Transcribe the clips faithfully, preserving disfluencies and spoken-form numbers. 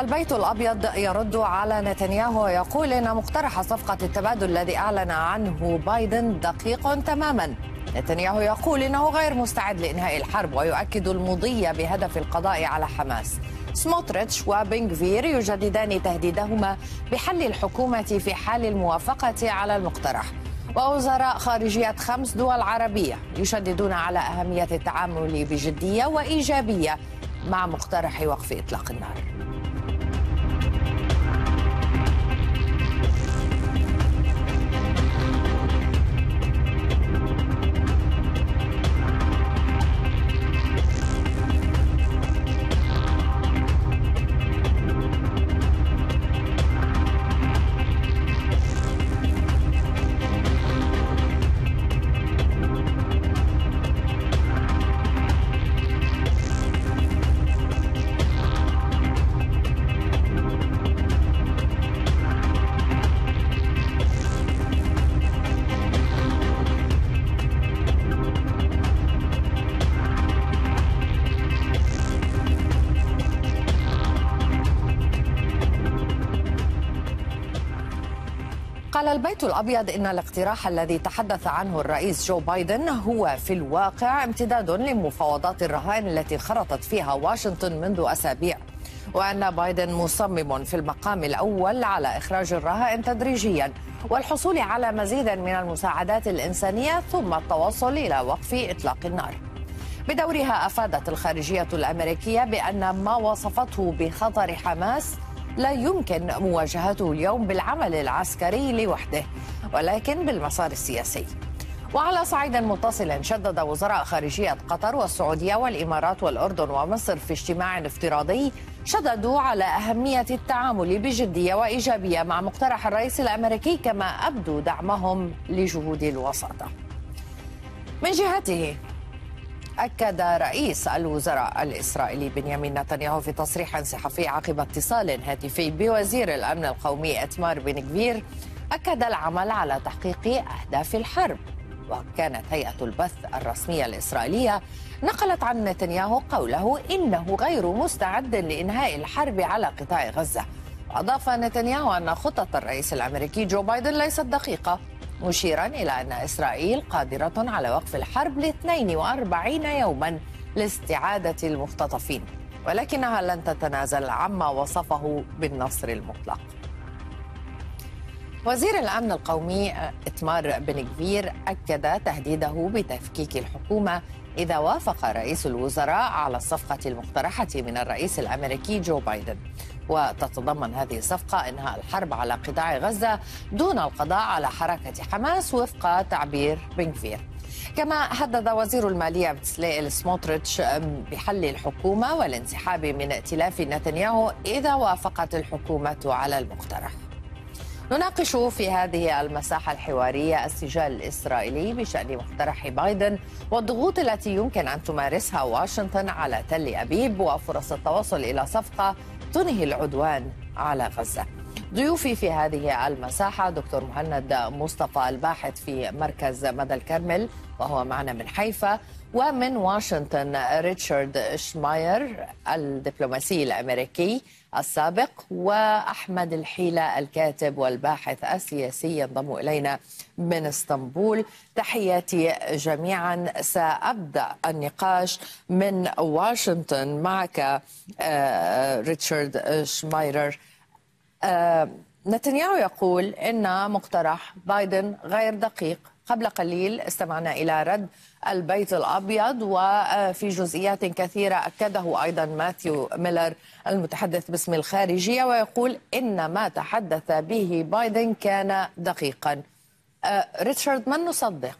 البيت الأبيض يرد على نتنياهو ويقول إن مقترح صفقة التبادل الذي أعلن عنه بايدن دقيق تماما. نتنياهو يقول إنه غير مستعد لإنهاء الحرب ويؤكد المضي بهدف القضاء على حماس. سموتريتش وبن غفير يجددان تهديدهما بحل الحكومة في حال الموافقة على المقترح. ووزراء خارجية خمس دول عربية يشددون على أهمية التعامل بجدية وإيجابية مع مقترح وقف إطلاق النار. قال البيت الأبيض إن الاقتراح الذي تحدث عنه الرئيس جو بايدن هو في الواقع امتداد لمفاوضات الرهائن التي خرطت فيها واشنطن منذ أسابيع، وأن بايدن مصمم في المقام الأول على إخراج الرهائن تدريجيا والحصول على مزيد من المساعدات الإنسانية ثم التوصل إلى وقف إطلاق النار. بدورها أفادت الخارجية الأمريكية بأن ما وصفته بخطر حماس لا يمكن مواجهته اليوم بالعمل العسكري لوحده ولكن بالمسار السياسي. وعلى صعيد متصل شدد وزراء خارجية قطر والسعودية والإمارات والأردن ومصر في اجتماع افتراضي شددوا على أهمية التعامل بجدية وإيجابية مع مقترح الرئيس الأمريكي كما أبدوا دعمهم لجهود الوساطة. من جهته أكد رئيس الوزراء الإسرائيلي بنيامين نتنياهو في تصريح صحفي عقب اتصال هاتفي بوزير الأمن القومي إتمار بن غفير أكد العمل على تحقيق أهداف الحرب. وكانت هيئة البث الرسمية الإسرائيلية نقلت عن نتنياهو قوله إنه غير مستعد لإنهاء الحرب على قطاع غزة. أضاف نتنياهو أن خطة الرئيس الأمريكي جو بايدن ليست دقيقة، مشيرا إلى أن إسرائيل قادرة على وقف الحرب ل اثنين وأربعين يوما لاستعادة المختطفين، ولكنها لن تتنازل عما وصفه بالنصر المطلق. وزير الأمن القومي إتمار بن غفير أكد تهديده بتفكيك الحكومة إذا وافق رئيس الوزراء على الصفقة المقترحة من الرئيس الأمريكي جو بايدن، وتتضمن هذه الصفقة إنهاء الحرب على قطاع غزة دون القضاء على حركة حماس وفق تعبير بن غفير. كما هدد وزير المالية بزليل سموتريتش بحل الحكومة والانسحاب من ائتلاف نتنياهو إذا وافقت الحكومة على المقترح. نناقش في هذه المساحة الحوارية السجال الإسرائيلي بشأن مقترح بايدن والضغوط التي يمكن أن تمارسها واشنطن على تل أبيب وفرص التوصل إلى صفقة تنهي العدوان على غزة. ضيوفي في هذه المساحة دكتور مهند مصطفى الباحث في مركز مدى الكرمل وهو معنا من حيفا، ومن واشنطن ريتشارد شماير الدبلوماسي الأمريكي السابق، وأحمد الحيلة الكاتب والباحث السياسي ينضم إلينا من اسطنبول. تحياتي جميعا. سأبدأ النقاش من واشنطن معك ريتشارد شماير. نتنياهو يقول إن مقترح بايدن غير دقيق. قبل قليل استمعنا إلى رد البيت الأبيض وفي جزئيات كثيرة أكده أيضا ماثيو ميلر المتحدث باسم الخارجية ويقول إن ما تحدث به بايدن كان دقيقا. ريتشارد، من نصدق؟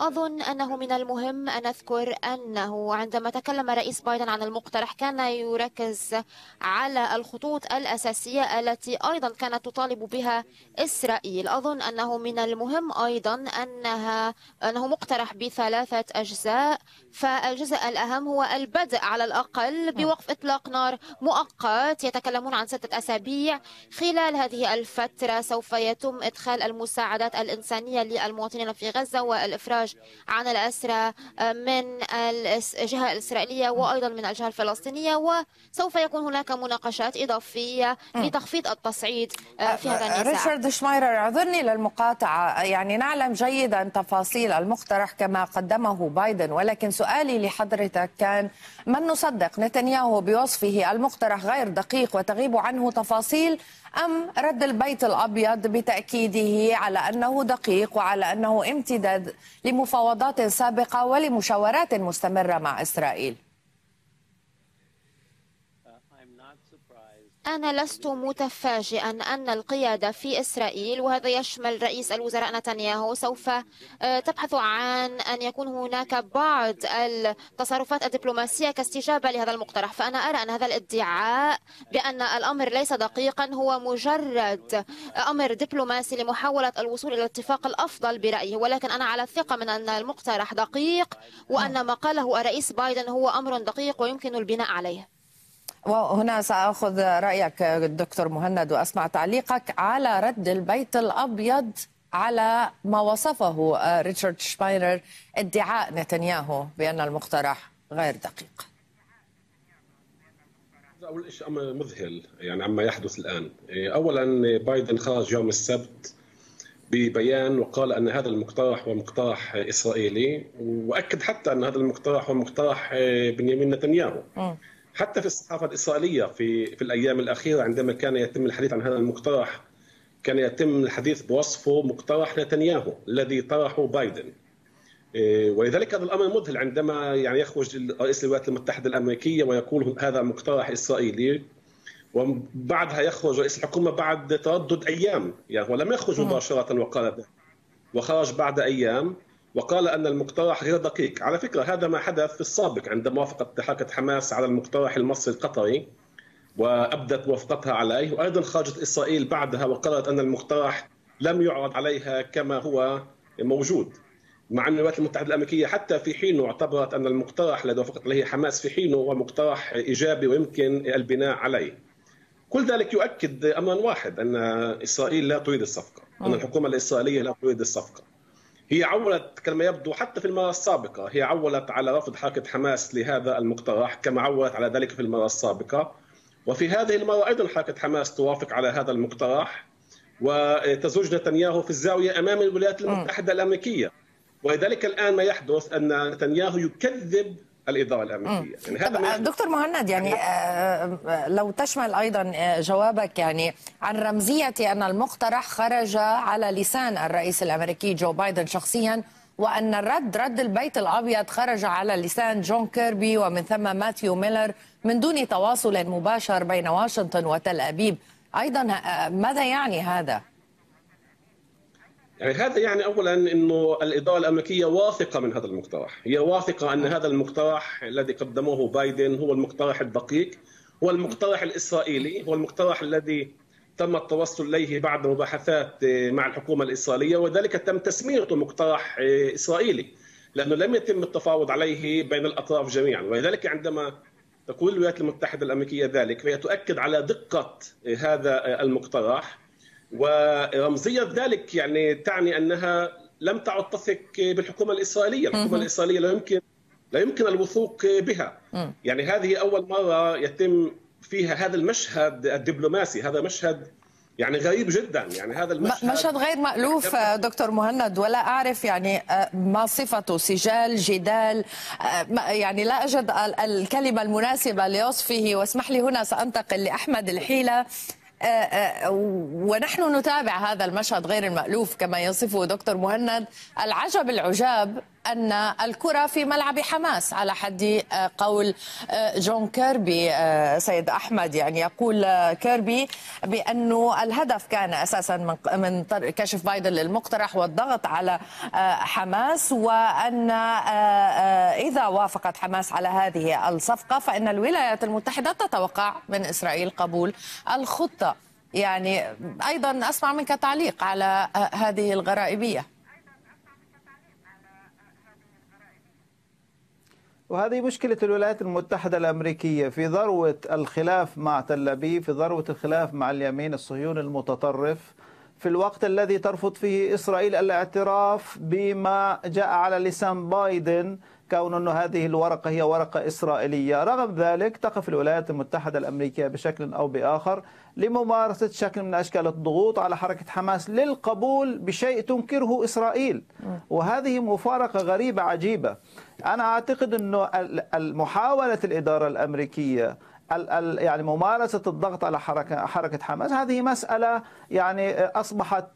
أظن أنه من المهم أن أذكر أنه عندما تكلم رئيس بايدن عن المقترح كان يركز على الخطوط الأساسية التي أيضا كانت تطالب بها إسرائيل. أظن أنه من المهم أيضا أنها أنه مقترح بثلاثة أجزاء، فالجزء الأهم هو البدء على الأقل بوقف إطلاق نار مؤقت. يتكلمون عن ستة أسابيع. خلال هذه الفترة سوف يتم إدخال المساعدات الإنسانية المواطنين في غزة والإفراج عن الأسرى من الجهة الإسرائيلية وأيضا من الجهة الفلسطينية، وسوف يكون هناك مناقشات إضافية لتخفيض التصعيد في هذا النزاع. ريتشارد شمايرر، اعذرني للمقاطعة، يعني نعلم جيدا تفاصيل المقترح كما قدمه بايدن، ولكن سؤالي لحضرتك كان من نصدق، نتنياهو بوصفه المقترح غير دقيق وتغيب عنه تفاصيل، أم رد البيت الأبيض بتأكيده على أنه دقيق وعلى أنه امتداد لمفاوضات سابقة ولمشاورات مستمرة مع إسرائيل؟ أنا لست متفاجئا أن القيادة في إسرائيل، وهذا يشمل رئيس الوزراء نتنياهو، سوف تبحث عن أن يكون هناك بعض التصرفات الدبلوماسية كاستجابة لهذا المقترح. فأنا أرى أن هذا الادعاء بأن الأمر ليس دقيقا هو مجرد أمر دبلوماسي لمحاولة الوصول إلى الاتفاق الأفضل برأيه، ولكن أنا على ثقة من أن المقترح دقيق وأن ما قاله الرئيس بايدن هو أمر دقيق ويمكن البناء عليه. وهنا سأخذ رأيك دكتور مهند وأسمع تعليقك على رد البيت الأبيض على ما وصفه ريتشارد شمايرر ادعاء نتنياهو بأن المقترح غير دقيق. أول شيء أمر مذهل يعني عما يحدث الآن. أولا بايدن خرج يوم السبت ببيان وقال أن هذا المقترح هو مقترح إسرائيلي، وأكد حتى أن هذا المقترح هو مقترح بنيامين نتنياهو. م. حتى في الصحافة الإسرائيلية في في الأيام الأخيرة عندما كان يتم الحديث عن هذا المقترح كان يتم الحديث بوصفه مقترح نتنياهو الذي طرحه بايدن. ولذلك هذا الأمر مذهل عندما يعني يخرج رئيس الولايات المتحدة الأمريكية ويقول هذا مقترح إسرائيلي، وبعدها يخرج رئيس الحكومة بعد تردد أيام، يعني هو لم يخرج مباشرة وقال ذلك، وخرج بعد أيام وقال أن المقترح غير دقيق. على فكرة هذا ما حدث في السابق عندما وافقت حركة حماس على المقترح المصري القطري وأبدت موافقتها عليه، وأيضا خرجت إسرائيل بعدها وقالت أن المقترح لم يعرض عليها كما هو موجود، مع أن الولايات المتحدة الأمريكية حتى في حينه اعتبرت أن المقترح الذي وافقت عليه حماس في حينه هو مقترح إيجابي ويمكن البناء عليه. كل ذلك يؤكد أمرا واحد، أن إسرائيل لا تريد الصفقة، أن الحكومة الإسرائيلية لا تريد الصفقة. هي عولت كما يبدو حتى في المرة السابقة، هي عولت على رفض حركة حماس لهذا المقترح كما عولت على ذلك في المرة السابقة، وفي هذه المرة أيضا حركة حماس توافق على هذا المقترح وتزوج نتنياهو في الزاوية أمام الولايات المتحدة الأمريكية. ولذلك الآن ما يحدث أن نتنياهو يكذب الإدارة الأمريكية. يعني هذا دكتور مهند، يعني لو تشمل أيضا جوابك يعني عن رمزية أن المقترح خرج على لسان الرئيس الأمريكي جو بايدن شخصيا، وأن الرد رد البيت الأبيض خرج على لسان جون كيربي ومن ثم ماثيو ميلر من دون تواصل مباشر بين واشنطن وتل أبيب، أيضا ماذا يعني هذا؟ يعني هذا يعني أولا أنه الإدارة الأمريكية واثقة من هذا المقترح، هي واثقة أن هذا المقترح الذي قدموه بايدن هو المقترح الدقيق، هو المقترح الإسرائيلي، هو المقترح الذي تم التوصل إليه بعد مباحثات مع الحكومة الإسرائيلية، وذلك تم تسميته مقترح إسرائيلي لأنه لم يتم التفاوض عليه بين الأطراف جميعا. ولذلك عندما تقول الولايات المتحدة الأمريكية ذلك فهي تؤكد على دقة هذا المقترح، ورمزية ذلك يعني تعني أنها لم تعد تثق بالحكومة الإسرائيلية، الحكومة الإسرائيلية لا يمكن لا يمكن الوثوق بها. يعني هذه أول مرة يتم فيها هذا المشهد الدبلوماسي، هذا مشهد يعني غريب جدا، يعني هذا المشهد مشهد غير مألوف دكتور مهند، ولا أعرف يعني ما صفته، سجال، جدال، يعني لا أجد الكلمة المناسبة لوصفه. واسمح لي هنا سأنتقل لأحمد الحيلة، ونحن نتابع هذا المشهد غير المألوف كما يصفه دكتور مهند. العجب العجاب أن الكرة في ملعب حماس على حد قول جون كيربي. سيد أحمد، يعني يقول كيربي بأنه الهدف كان أساسا من كشف بايدن للمقترح والضغط على حماس، وأن إذا وافقت حماس على هذه الصفقة فإن الولايات المتحدة تتوقع من إسرائيل قبول الخطة. يعني أيضا أسمع منك تعليق على هذه الغرائبية. وهذه مشكلة الولايات المتحدة الأمريكية في ذروة الخلاف مع تل أبيب، في ذروة الخلاف مع اليمين الصهيوني المتطرف، في الوقت الذي ترفض فيه إسرائيل الاعتراف بما جاء على لسان بايدن كون أن هذه الورقة هي ورقة إسرائيلية. رغم ذلك تقف الولايات المتحدة الأمريكية بشكل أو بآخر لممارسة شكل من أشكال الضغوط على حركة حماس للقبول بشيء تنكره إسرائيل، وهذه مفارقة غريبة عجيبة. أنا أعتقد أن محاولة الإدارة الأمريكية يعني ممارسة الضغط على حركة حركة حماس هذه مسألة يعني أصبحت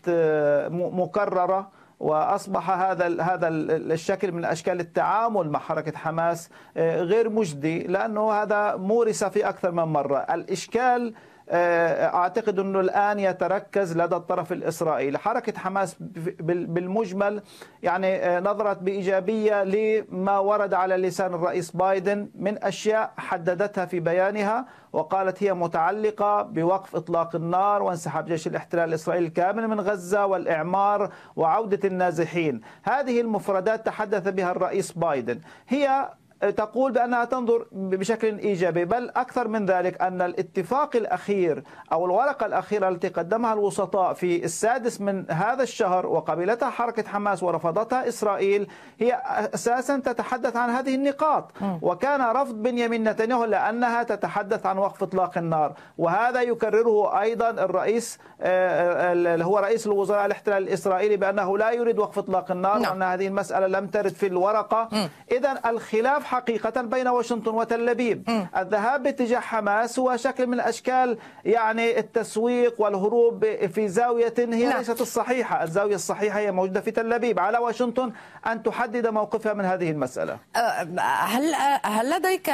مكررة، وأصبح هذا هذا الشكل من أشكال التعامل مع حركة حماس غير مجدي، لأنه هذا مورس في أكثر من مرة. الإشكال أعتقد أنه الآن يتركز لدى الطرف الإسرائيلي. حركة حماس بالمجمل يعني نظرت بإيجابية لما ورد على لسان الرئيس بايدن من أشياء حددتها في بيانها، وقالت هي متعلقة بوقف إطلاق النار وانسحاب جيش الاحتلال الإسرائيلي الكامل من غزة والإعمار وعودة النازحين. هذه المفردات تحدث بها الرئيس بايدن. هي تقول بأنها تنظر بشكل إيجابي، بل أكثر من ذلك أن الاتفاق الأخير أو الورقة الأخيرة التي قدمها الوسطاء في السادس من هذا الشهر وقبلتها حركة حماس ورفضتها إسرائيل هي أساسا تتحدث عن هذه النقاط، وكان رفض بنيامين نتنياهو لأنها تتحدث عن وقف إطلاق النار، وهذا يكرره أيضا الرئيس اللي هو رئيس الوزراء الاحتلال الإسرائيلي بأنه لا يريد وقف إطلاق النار وأن هذه المسألة لم ترد في الورقة. إذن الخلاف حقيقة بين واشنطن وتل أبيب. الذهاب باتجاه حماس هو شكل من أشكال يعني التسويق والهروب في زاوية هي لا. ليست الصحيحة. الزاوية الصحيحة هي موجودة في تل أبيب. على واشنطن أن تحدد موقفها من هذه المسألة. هل هل لديك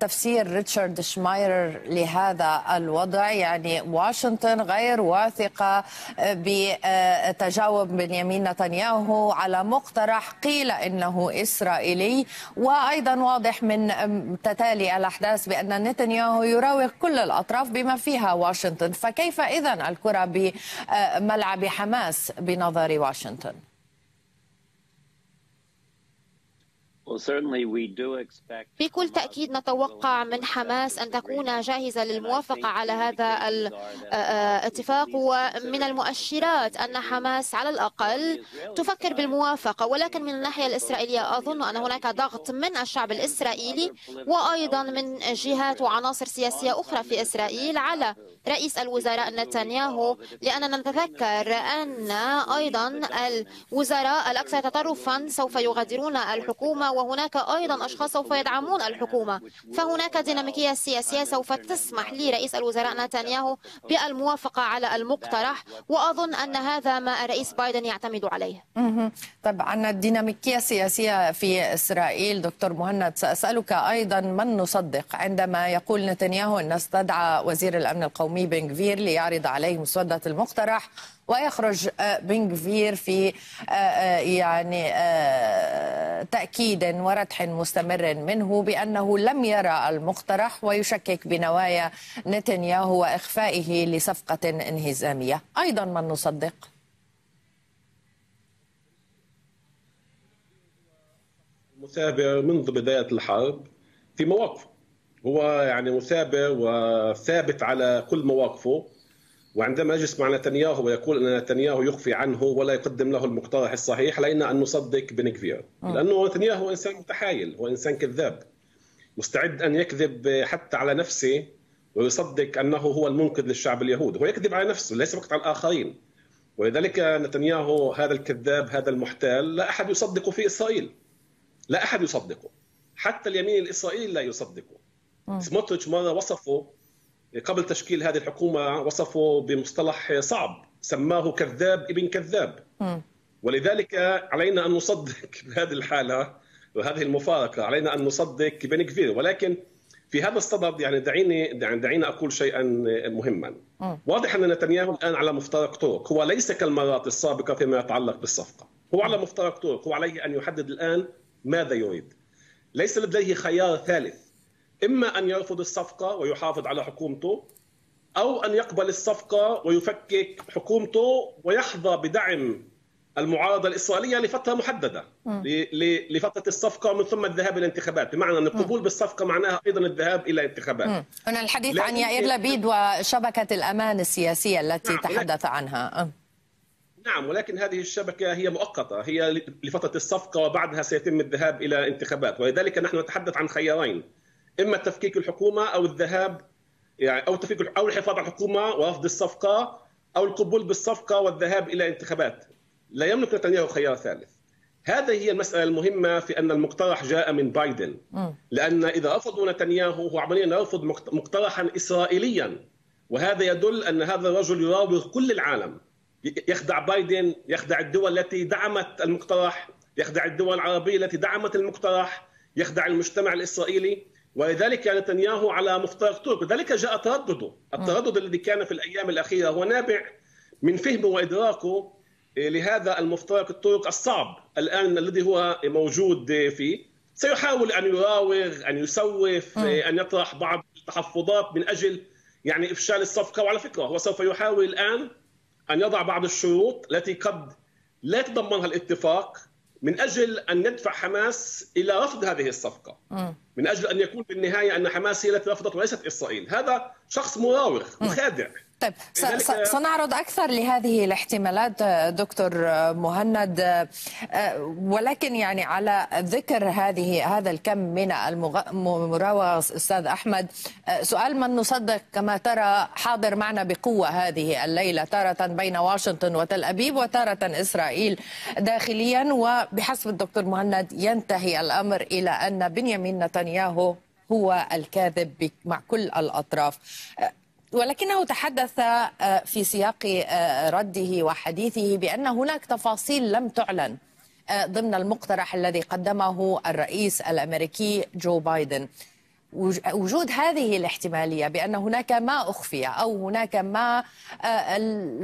تفسير ريتشارد شمايرر لهذا الوضع؟ يعني واشنطن غير واثقة بتجاوب بنيامين نتنياهو على مقترح قيل إنه إسرائيلي، و أيضا واضح من تتالي الأحداث بأن نتنياهو يراوغ كل الأطراف بما فيها واشنطن، فكيف إذن الكرة بملعب حماس بنظر واشنطن؟ في كل تأكيد نتوقع من حماس أن تكون جاهزة للموافقة على هذا الاتفاق، ومن المؤشرات أن حماس على الأقل تفكر بالموافقة، ولكن من الناحية الإسرائيلية أظن أن هناك ضغط من الشعب الإسرائيلي وأيضا من جهات وعناصر سياسية أخرى في إسرائيل على رئيس الوزراء نتنياهو، لأننا نتذكر أن أيضا الوزراء الأكثر تطرفا سوف يغادرون الحكومة، وهناك أيضا أشخاص سوف يدعمون الحكومة، فهناك ديناميكية سياسية سوف تسمح لرئيس الوزراء نتنياهو بالموافقة على المقترح، وأظن أن هذا ما الرئيس بايدن يعتمد عليه. طبعا الديناميكية السياسية في إسرائيل. دكتور مهند، سأسألك أيضا، من نصدق عندما يقول نتنياهو أن استدعى وزير الأمن القومي بن غفير ليعرض عليه مسودة المقترح، ويخرج بن غفير في يعني تأكيد وردح مستمر منه بأنه لم يرى المقترح ويشكك بنوايا نتنياهو وإخفائه لصفقة انهزامية، أيضا من نصدق؟ مثابر منذ بداية الحرب في مواقفه، هو يعني مثابر وثابت على كل مواقفه، وعندما يجلس مع نتنياهو ويقول ان نتنياهو يخفي عنه ولا يقدم له المقترح الصحيح، علينا ان نصدق بن غفير، لانه نتنياهو انسان متحايل، هو انسان كذاب، مستعد ان يكذب حتى على نفسه ويصدق انه هو المنقذ للشعب اليهودي، هو يكذب على نفسه ليس فقط على الاخرين، ولذلك نتنياهو هذا الكذاب هذا المحتال لا احد يصدقه في اسرائيل، لا احد يصدقه، حتى اليمين الاسرائيلي لا يصدقه. سموتريتش مره وصفه قبل تشكيل هذه الحكومة، وصفه بمصطلح صعب، سماه كذاب ابن كذاب. م. ولذلك علينا أن نصدق بهذه الحالة وهذه المفارقة، علينا أن نصدق بن غفير. ولكن في هذا الصدد يعني دعيني دعيني أقول شيئا مهما. م. واضح أن نتنياهو الآن على مفترق طرق، هو ليس كالمرات السابقة فيما يتعلق بالصفقة، هو على مفترق طرق، هو عليه أن يحدد الآن ماذا يريد. ليس لديه خيار ثالث، إما أن يرفض الصفقة ويحافظ على حكومته، أو أن يقبل الصفقة ويفكك حكومته ويحظى بدعم المعارضة الإسرائيلية لفترة محددة، م. لفترة الصفقة ومن ثم الذهاب إلى انتخابات، بمعنى أن القبول بالصفقة معناها أيضا الذهاب إلى انتخابات. هنا الحديث عن يائير لبيد وشبكة الأمان السياسية التي تحدث عنها. نعم، ولكن هذه الشبكة هي مؤقتة، هي لفترة الصفقة وبعدها سيتم الذهاب إلى انتخابات، ولذلك نحن نتحدث عن خيارين، إما تفكيك الحكومة أو الذهاب يعني أو تفكيك أو الحفاظ على الحكومة ورفض الصفقة أو القبول بالصفقة والذهاب إلى انتخابات. لا يملك نتنياهو خيار ثالث. هذه هي المسألة المهمة في أن المقترح جاء من بايدن، لأن إذا رفضوا نتنياهو هو عمليا يرفض مقترحا إسرائيليا، وهذا يدل أن هذا الرجل يراوغ كل العالم، يخدع بايدن، يخدع الدول التي دعمت المقترح، يخدع الدول العربية التي دعمت المقترح، يخدع المجتمع الإسرائيلي، ولذلك نتنياهو على مفترق طرق. لذلك جاء تردده، التردد الذي كان في الأيام الأخيرة هو نابع من فهمه وإدراكه لهذا المفترق الطرق الصعب الآن الذي هو موجود فيه. سيحاول أن يراوغ، أن يسوف، أن يطرح بعض التحفظات من أجل يعني إفشال الصفقة. وعلى فكرة هو سوف يحاول الآن أن يضع بعض الشروط التي قد لا تضمنها الاتفاق من أجل أن ندفع حماس إلى رفض هذه الصفقة، من أجل أن يكون في النهاية أن حماس هي التي رفضت وليست إسرائيل. هذا شخص مراوغ وخادع. طيب، سنعرض أكثر لهذه الاحتمالات دكتور مهند، ولكن يعني على ذكر هذه هذا الكم من المراوغة أستاذ أحمد، سؤال من نصدق كما ترى حاضر معنا بقوة هذه الليلة، تارة بين واشنطن وتل أبيب وتارة إسرائيل داخليا، وبحسب الدكتور مهند ينتهي الأمر إلى أن بنيامين نتنياهو هو الكاذب مع كل الأطراف، ولكنه تحدث في سياق رده وحديثه بأن هناك تفاصيل لم تعلن ضمن المقترح الذي قدمه الرئيس الأمريكي جو بايدن. وجود هذه الاحتمالية بأن هناك ما أخفي أو هناك ما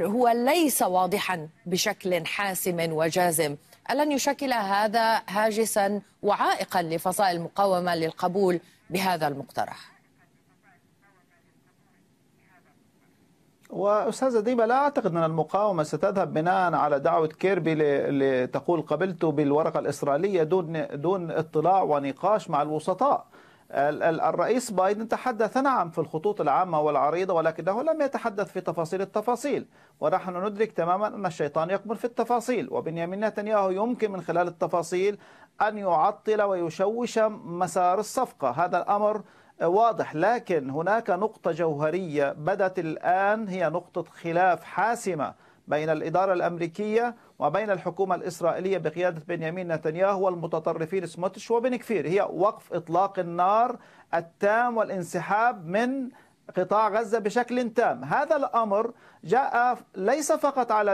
هو ليس واضحا بشكل حاسم وجازم، ألن يشكل هذا هاجسا وعائقا لفصائل المقاومة للقبول بهذا المقترح؟ وأستاذة ديبا، لا أعتقد أن المقاومة ستذهب بناء على دعوة كيربي لتقول قبلته بالورقة الإسرائيلية دون دون اطلاع ونقاش مع الوسطاء. الرئيس بايدن تحدث نعم في الخطوط العامة والعريضة، ولكنه لم يتحدث في تفاصيل التفاصيل، ونحن ندرك تماما أن الشيطان يكمن في التفاصيل، وبنيامين نتنياهو يمكن من خلال التفاصيل أن يعطل ويشوش مسار الصفقة، هذا الأمر واضح. لكن هناك نقطة جوهرية بدت الآن هي نقطة خلاف حاسمة بين الإدارة الأمريكية وبين الحكومة الإسرائيلية بقيادة بنيامين نتنياهو والمتطرفين سموتريتش وبن غفير، هي وقف إطلاق النار التام والانسحاب من قطاع غزة بشكل تام. هذا الأمر جاء ليس فقط على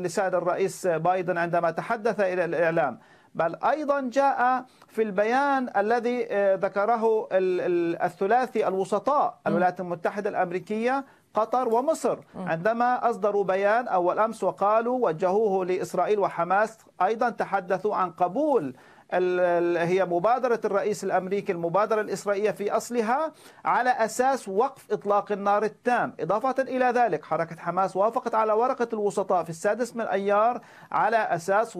لسان الرئيس بايدن عندما تحدث إلى الإعلام، بل أيضا جاء في البيان الذي ذكره الثلاثي الوسطاء الولايات المتحدة الأمريكية قطر ومصر، عندما أصدروا بيان أول أمس وقالوا وجهوه لإسرائيل وحماس، أيضا تحدثوا عن قبول هي مبادرة الرئيس الأمريكي المبادرة الإسرائيلية في أصلها على أساس وقف إطلاق النار التام. إضافة إلى ذلك حركة حماس وافقت على ورقة الوسطاء في السادس من أيار على أساس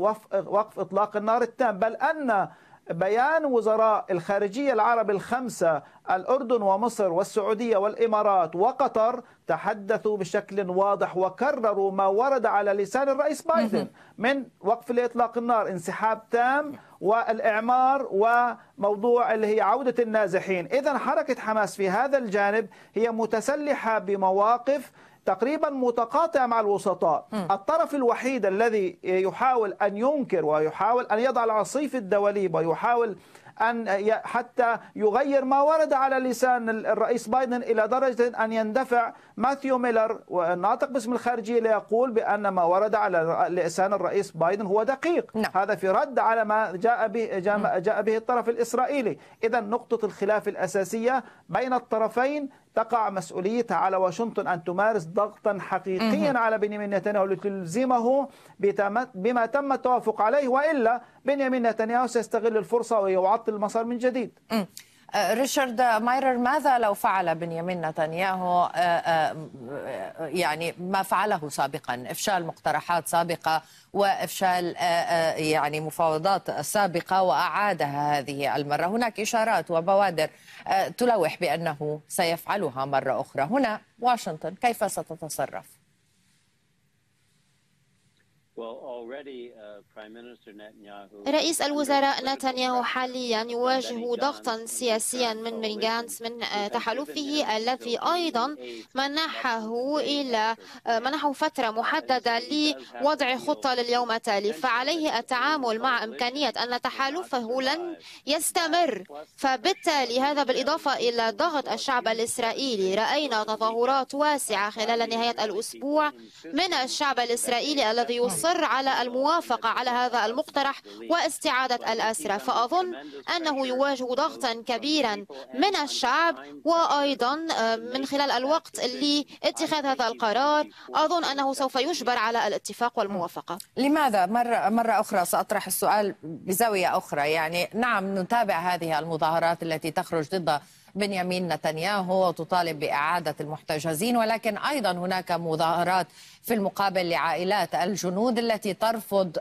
وقف إطلاق النار التام، بل أن بيان وزراء الخارجية العرب الخمسة الأردن ومصر والسعودية والإمارات وقطر تحدثوا بشكل واضح وكرروا ما ورد على لسان الرئيس بايدن من وقف لإطلاق النار، انسحاب تام والإعمار وموضوع اللي هي عودة النازحين. إذن حركة حماس في هذا الجانب هي متسلحة بمواقف تقريبا متقاطع مع الوسطاء. م. الطرف الوحيد الذي يحاول أن ينكر ويحاول أن يضع العصي في الدواليب ويحاول أن حتى يغير ما ورد على لسان الرئيس بايدن إلى درجة أن يندفع ماثيو ميلر والناطق باسم الخارجية ليقول بأن ما ورد على لسان الرئيس بايدن هو دقيق. لا. هذا في رد على ما جاء به جاء به الطرف الإسرائيلي. إذا نقطة الخلاف الأساسية بين الطرفين تقع مسؤوليتها على واشنطن أن تمارس ضغطا حقيقيا على بنيامين نتنياهو لتلزمه بما تم التوافق عليه، وإلا بنيامين نتنياهو سيستغل الفرصة ويعطل المسار من جديد. ريتشارد مايرر، ماذا لو فعل بنيامين نتنياهو يعني ما فعله سابقا، إفشال مقترحات سابقة وإفشال يعني مفاوضات سابقة وأعادها هذه المرة؟ هناك إشارات وبوادر تلوح بأنه سيفعلها مرة أخرى. هنا واشنطن كيف ستتصرف؟ رئيس الوزراء نتنياهو حاليا يواجه ضغطا سياسيا من بن غانتس من تحالفه الذي أيضا منحه إلى منحه فترة محددة لوضع خطة لليوم التالي، فعليه التعامل مع إمكانية أن تحالفه لن يستمر، فبالتالي هذا بالإضافة إلى ضغط الشعب الإسرائيلي. رأينا تظاهرات واسعة خلال نهاية الأسبوع من الشعب الإسرائيلي الذي يصر على الموافقة على هذا المقترح واستعادة الأسرى، فأظن أنه يواجه ضغطا كبيرا من الشعب، وأيضا من خلال الوقت لاتخاذ هذا القرار أظن أنه سوف يجبر على الاتفاق والموافقة. لماذا مرة, مرة أخرى سأطرح السؤال بزاوية أخرى، يعني نعم نتابع هذه المظاهرات التي تخرج ضد بنيامين نتنياهو وتطالب بإعادة المحتجزين، ولكن أيضا هناك مظاهرات في المقابل لعائلات الجنود التي ترفض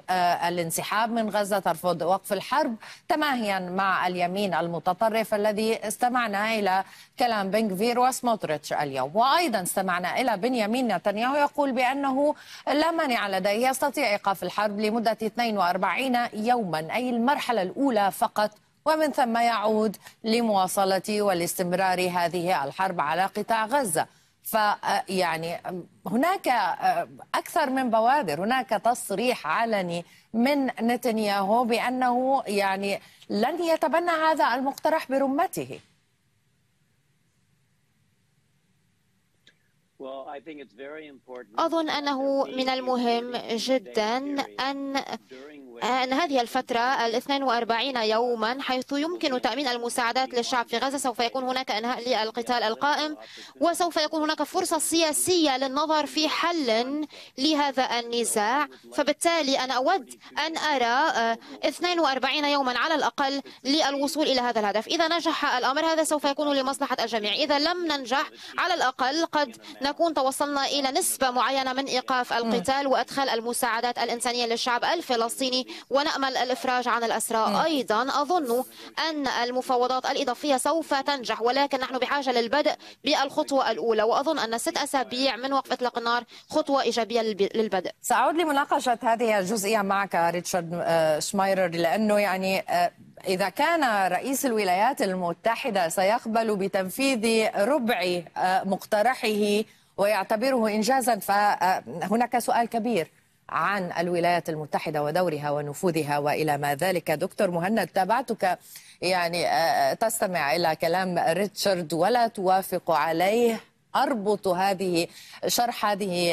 الانسحاب من غزة، ترفض وقف الحرب، تماهيا مع اليمين المتطرف الذي استمعنا إلى كلام بن غفير وسموتريتش اليوم. وأيضا استمعنا إلى بنيامين نتنياهو يقول بأنه لا مانع لديه، يستطيع إيقاف الحرب لمدة اثنين وأربعين يوما، أي المرحلة الأولى فقط، ومن ثم يعود لمواصلة والاستمرار هذه الحرب على قطاع غزة. فيعني هناك أكثر من بوادر، هناك تصريح علني من نتنياهو بأنه يعني لن يتبنى هذا المقترح برمته. أظن أنه من المهم جدا أن أن هذه الفترة الاثنين وأربعين يوما حيث يمكن تأمين المساعدات للشعب في غزة، سوف يكون هناك إنهاء للقتال القائم، وسوف يكون هناك فرصة سياسية للنظر في حل لهذا النزاع. فبالتالي أنا أود أن أرى اثنين وأربعين يوما على الأقل للوصول إلى هذا الهدف. إذا نجح الأمر هذا سوف يكون لمصلحة الجميع، إذا لم ننجح على الأقل قد نكون توصلنا إلى نسبة معينة من إيقاف القتال وإدخال المساعدات الإنسانية للشعب الفلسطيني، ونأمل الإفراج عن الأسرى. أيضا أظن أن المفاوضات الإضافية سوف تنجح، ولكن نحن بحاجة للبدء بالخطوة الأولى، وأظن أن ست أسابيع من وقف إطلاق النار خطوة إيجابية للبدء. سأعود لمناقشة هذه الجزئية معك ريتشارد شمايرر، لأنه يعني إذا كان رئيس الولايات المتحدة سيقبل بتنفيذ ربع مقترحه ويعتبره إنجازا، فهناك سؤال كبير عن الولايات المتحدة ودورها ونفوذها وإلى ما ذلك. دكتور مهند، تابعتك يعني تستمع إلى كلام ريتشارد ولا توافق عليه، أربط هذه شرح هذه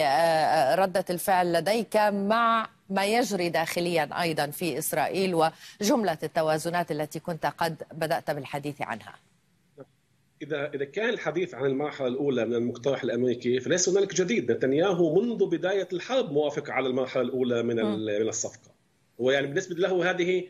ردة الفعل لديك مع ما يجري داخليا أيضا في إسرائيل وجملة التوازنات التي كنت قد بدأت بالحديث عنها. إذا إذا كان الحديث عن المرحلة الأولى من المقترح الأمريكي فليس هنالك جديد، نتنياهو منذ بداية الحرب موافق على المرحلة الأولى من من الصفقة، ويعني بالنسبة له هذه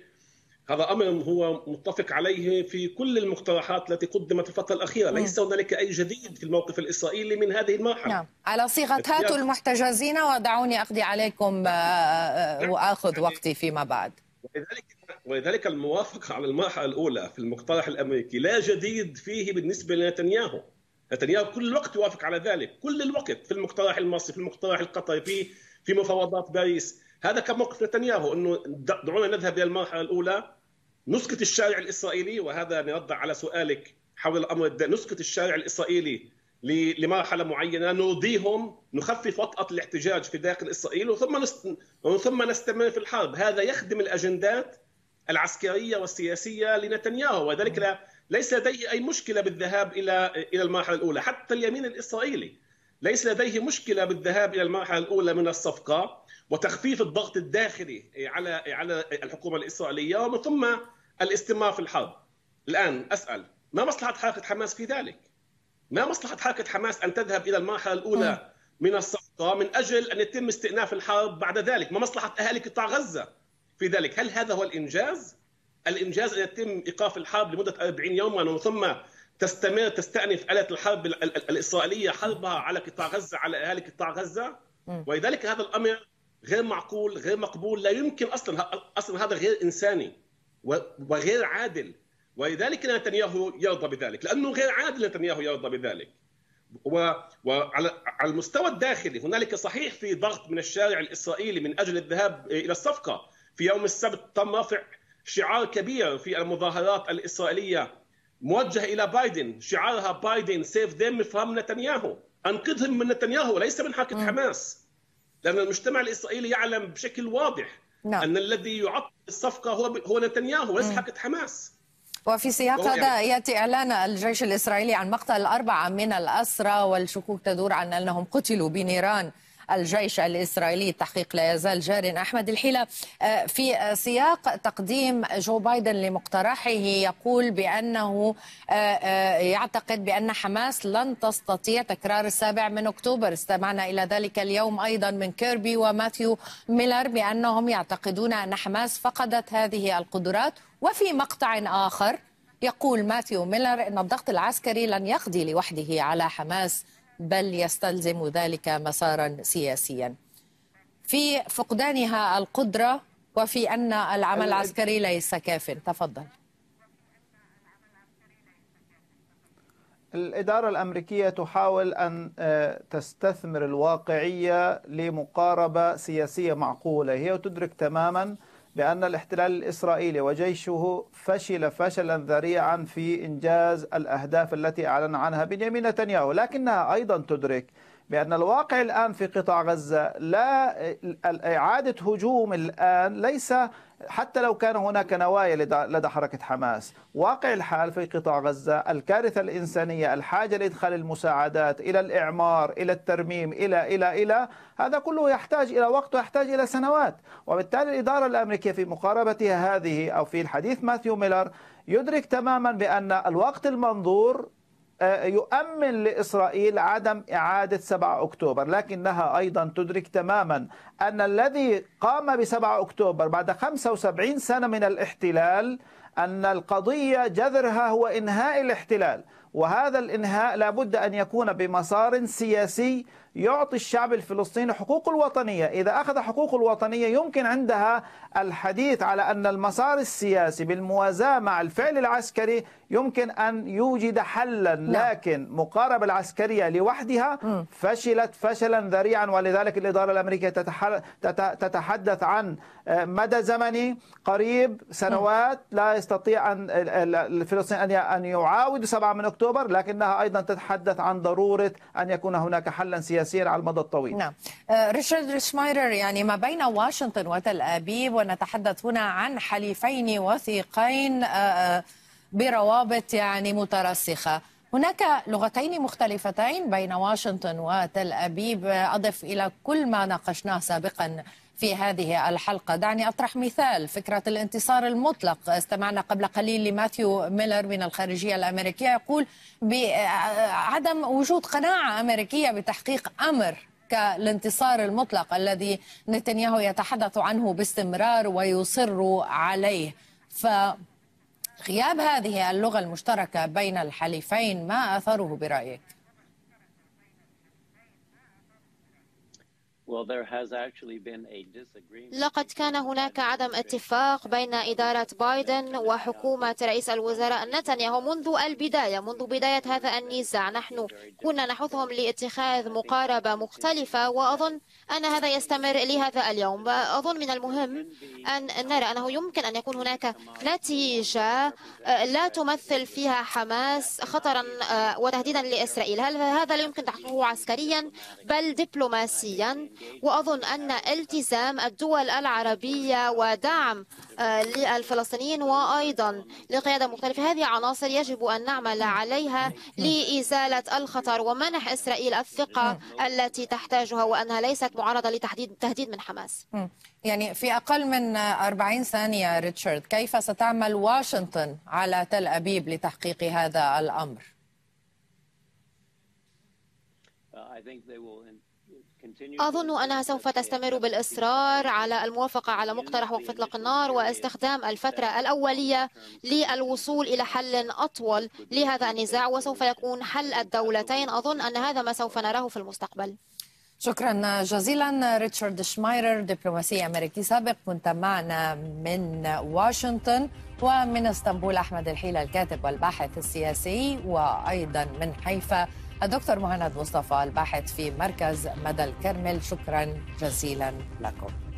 هذا أمر هو متفق عليه في كل المقترحات التي قدمت الفترة الأخيرة، ليس هنالك أي جديد في الموقف الإسرائيلي من هذه المرحلة. نعم، على صيغة هاتوا المحتجزين ودعوني أقضي عليكم وأخذ وقتي فيما بعد. ولذلك ولذلك الموافقة على المرحلة الأولى في المقترح الأمريكي لا جديد فيه بالنسبة لنتنياهو. نتنياهو كل الوقت يوافق على ذلك، كل الوقت في المقترح المصري، في المقترح القطري، في في مفاوضات باريس. هذا كان موقف نتنياهو، أنه دعونا نذهب إلى المرحلة الأولى، نسقط الشارع الإسرائيلي، وهذا نرد على سؤالك حول الأمر، نسقط الشارع الإسرائيلي لمرحلة معينة، نرضيهم، نخفف وطأة الاحتجاج في داخل إسرائيل، وثم ثم نستمر في الحرب. هذا يخدم الأجندات العسكرية والسياسية لنتنياهو، وذلك ليس لديه أي مشكلة بالذهاب إلى إلى المرحلة الأولى. حتى اليمين الإسرائيلي ليس لديه مشكلة بالذهاب إلى المرحلة الأولى من الصفقة وتخفيف الضغط الداخلي على على الحكومة الإسرائيلية، ومن ثم الاستمرار في الحرب. الآن أسأل، ما مصلحة حركة حماس في ذلك؟ ما مصلحة حركة حماس أن تذهب إلى المرحلة الأولى من الصفقة من أجل أن يتم استئناف الحرب بعد ذلك؟ ما مصلحة أهالي قطاع غزة في ذلك؟ هل هذا هو الإنجاز؟ الإنجاز أن يتم إيقاف الحرب لمدة أربعين يوما، وثم تستمر تستأنف آلة الحرب الإسرائيلية حربها على قطاع غزة، على أهالي قطاع غزة؟ ولذلك هذا الأمر غير معقول، غير مقبول، لا يمكن أصلا أصلا هذا غير إنساني وغير عادل، ولذلك نتنياهو يرضى بذلك، لأنه غير عادل نتنياهو يرضى بذلك. وعلى المستوى الداخلي هنالك صحيح في ضغط من الشارع الإسرائيلي من أجل الذهاب إلى الصفقة. في يوم السبت تم رفع شعار كبير في المظاهرات الإسرائيلية موجه إلى بايدن، شعارها بايدن سيف ذيم بفهم نتنياهو، أنقذهم من نتنياهو وليس من حركة حماس، لأن المجتمع الإسرائيلي يعلم بشكل واضح لا. أن الذي يعطل الصفقة هو هو نتنياهو وليس حركة حماس. وفي سياق هذا يأتي إعلان الجيش الإسرائيلي عن مقتل أربعة من الأسرى، والشكوك تدور عن أنهم قتلوا بنيران الجيش الإسرائيلي. التحقيق لا يزال جار. أحمد الحيلة، في سياق تقديم جو بايدن لمقترحه يقول بأنه يعتقد بأن حماس لن تستطيع تكرار السابع من أكتوبر، استمعنا إلى ذلك اليوم أيضا من كيربي وماثيو ميلر بأنهم يعتقدون أن حماس فقدت هذه القدرات. وفي مقطع آخر يقول ماثيو ميلر أن الضغط العسكري لن يقضي لوحده على حماس، بل يستلزم ذلك مسارا سياسيا في فقدانها القدرة، وفي أن العمل العسكري ليس كافٍ. تفضل. الإدارة الأمريكية تحاول أن تستثمر الواقعية لمقاربة سياسية معقولة. هي تدرك تماما بأن الاحتلال الإسرائيلي وجيشه فشل فشلا ذريعا في إنجاز الأهداف التي أعلن عنها بنيامين نتنياهو، لكنها أيضا تدرك بأن الواقع الآن في قطاع غزة لا إعادة هجوم الآن ليس حتى لو كان هناك نوايا لدى حركة حماس. واقع الحال في قطاع غزة، الكارثة الإنسانية، الحاجة لإدخال المساعدات، إلى الإعمار، إلى الترميم، إلى إلى إلى هذا كله يحتاج إلى وقت ويحتاج إلى سنوات. وبالتالي الإدارة الأمريكية في مقاربتها هذه أو في الحديث ماثيو ميلر يدرك تماما بأن الوقت المنظور يؤمن لإسرائيل عدم إعادة سبعة أكتوبر، لكنها أيضا تدرك تماما أن الذي قام بسبعة أكتوبر بعد خمسة وسبعين سنة من الاحتلال، أن القضية جذرها هو إنهاء الاحتلال، وهذا الإنهاء لابد أن يكون بمسار سياسي يعطي الشعب الفلسطيني حقوق الوطنية. إذا أخذ حقوق الوطنية يمكن عندها الحديث على أن المسار السياسي بالموازاة مع الفعل العسكري يمكن أن يوجد حلا، لكن مقاربة العسكرية لوحدها فشلت فشلا ذريعا. ولذلك الإدارة الأمريكية تتحدث عن مدى زمني قريب سنوات، لا يستطيع أن الفلسطيني أن يعاود سبعة من أكتوبر، لكنها أيضا تتحدث عن ضرورة أن يكون هناك حلا سياسي يسير على المدى الطويل. نعم. ريتشارد شمايرر، يعني ما بين واشنطن وتل أبيب، ونتحدث هنا عن حليفين وثيقين بروابط يعني مترسخة، هناك لغتين مختلفتين بين واشنطن وتل أبيب. أضف إلى كل ما ناقشناه سابقا في هذه الحلقة، دعني أطرح مثال، فكرة الانتصار المطلق. استمعنا قبل قليل لماثيو ميلر من الخارجية الأمريكية يقول بعدم وجود قناعة أمريكية بتحقيق أمر كالانتصار المطلق الذي نتنياهو يتحدث عنه باستمرار ويصر عليه. فغياب هذه اللغة المشتركة بين الحليفين ما أثره برأيك؟ لقد كان هناك عدم اتفاق بين إدارة بايدن وحكومة رئيس الوزراء نتنياهو منذ البداية، منذ بداية هذا النزاع. نحن كنا نحثهم لاتخاذ مقاربة مختلفة، وأظن أن هذا يستمر لهذا اليوم. أظن من المهم أن نرى أنه يمكن أن يكون هناك نتيجة لا تمثل فيها حماس خطرا وتهديدا لإسرائيل. هل هذا لا يمكن تحقيقه عسكريا بل دبلوماسيا؟ وأظن أن التزام الدول العربية ودعم للفلسطينيين وأيضا لقيادة مختلفة، هذه عناصر يجب أن نعمل عليها لإزالة الخطر ومنح إسرائيل الثقة التي تحتاجها، وأنها ليست معرضة لتهديد تهديد من حماس. يعني في أقل من أربعين ثانية ريتشارد، كيف ستعمل واشنطن على تل أبيب لتحقيق هذا الأمر؟ أظن أنها سوف تستمر بالإصرار على الموافقة على مقترح وقف إطلاق النار واستخدام الفترة الأولية للوصول إلى حل أطول لهذا النزاع، وسوف يكون حل الدولتين. أظن أن هذا ما سوف نراه في المستقبل. شكرا جزيلا ريتشارد شمايرر، دبلوماسي أمريكي سابق، كنت معنا من واشنطن. ومن اسطنبول أحمد الحيلة، الكاتب والباحث السياسي، وأيضا من حيفا الدكتور مهند مصطفى الباحث في مركز مدى الكرمل، شكرا جزيلا لكم.